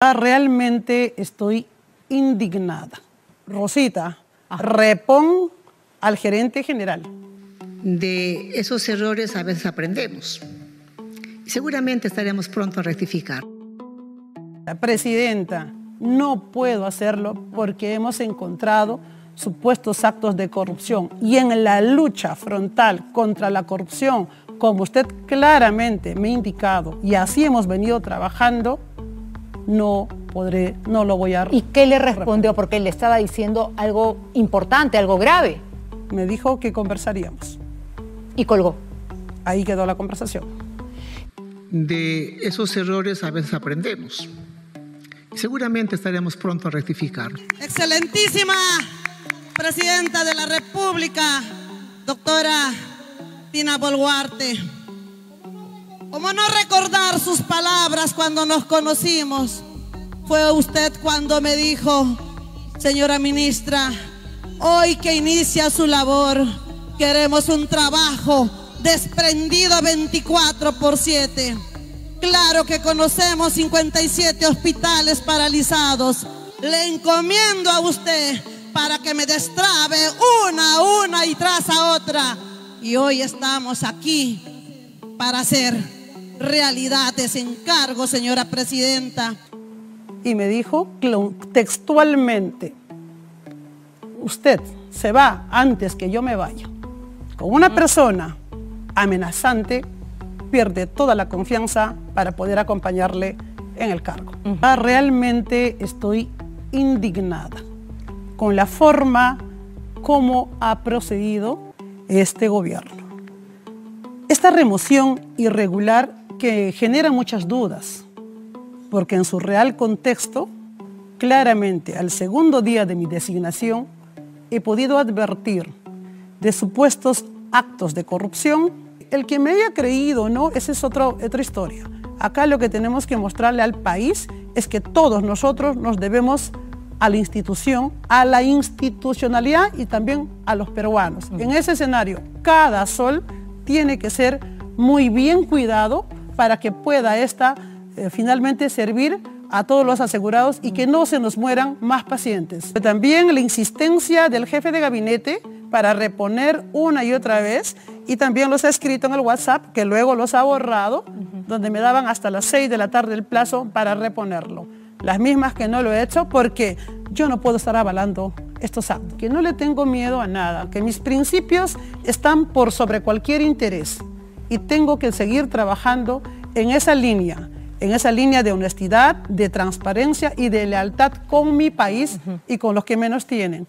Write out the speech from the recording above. Realmente estoy indignada. Rosita, repón al gerente general. De esos errores a veces aprendemos. Seguramente estaremos pronto a rectificar. Presidenta, no puedo hacerlo porque hemos encontrado supuestos actos de corrupción y en la lucha frontal contra la corrupción, como usted claramente me ha indicado y así hemos venido trabajando, no lo voy a... ¿Y qué le respondió? Porque le estaba diciendo algo importante, algo grave. Me dijo que conversaríamos. Y colgó. Ahí quedó la conversación. De esos errores a veces aprendemos. Seguramente estaremos pronto a rectificar. Excelentísima Presidenta de la República, doctora Dina Boluarte. ¿Cómo no recordar sus palabras cuando nos conocimos? Fue usted cuando me dijo, señora ministra, hoy que inicia su labor, queremos un trabajo desprendido 24/7. Claro que conocemos 57 hospitales paralizados. Le encomiendo a usted para que me destrabe una y tras a otra. Y hoy estamos aquí para hacer realidad ese encargo, señora presidenta. Y me dijo textualmente, usted se va antes que yo me vaya. Con una persona amenazante, pierde toda la confianza para poder acompañarle en el cargo. Realmente estoy indignada con la forma como ha procedido este gobierno. Esta remoción irregular que genera muchas dudas, porque en su real contexto, claramente al segundo día de mi designación, he podido advertir de supuestos actos de corrupción. El que me haya creído o no, esa es otra historia. Acá lo que tenemos que mostrarle al país es que todos nosotros nos debemos a la institución, a la institucionalidad y también a los peruanos. En ese escenario, cada sol tiene que ser muy bien cuidado para que pueda esta finalmente servir a todos los asegurados y que no se nos mueran más pacientes. También la insistencia del jefe de gabinete para reponer una y otra vez, y también los ha escrito en el WhatsApp, que luego los ha borrado, donde me daban hasta las 6 de la tarde el plazo para reponerlo. Las mismas que no lo he hecho porque yo no puedo estar avalando estos actos, que no le tengo miedo a nada, que mis principios están por sobre cualquier interés y tengo que seguir trabajando en esa línea de honestidad, de transparencia y de lealtad con mi país y con los que menos tienen.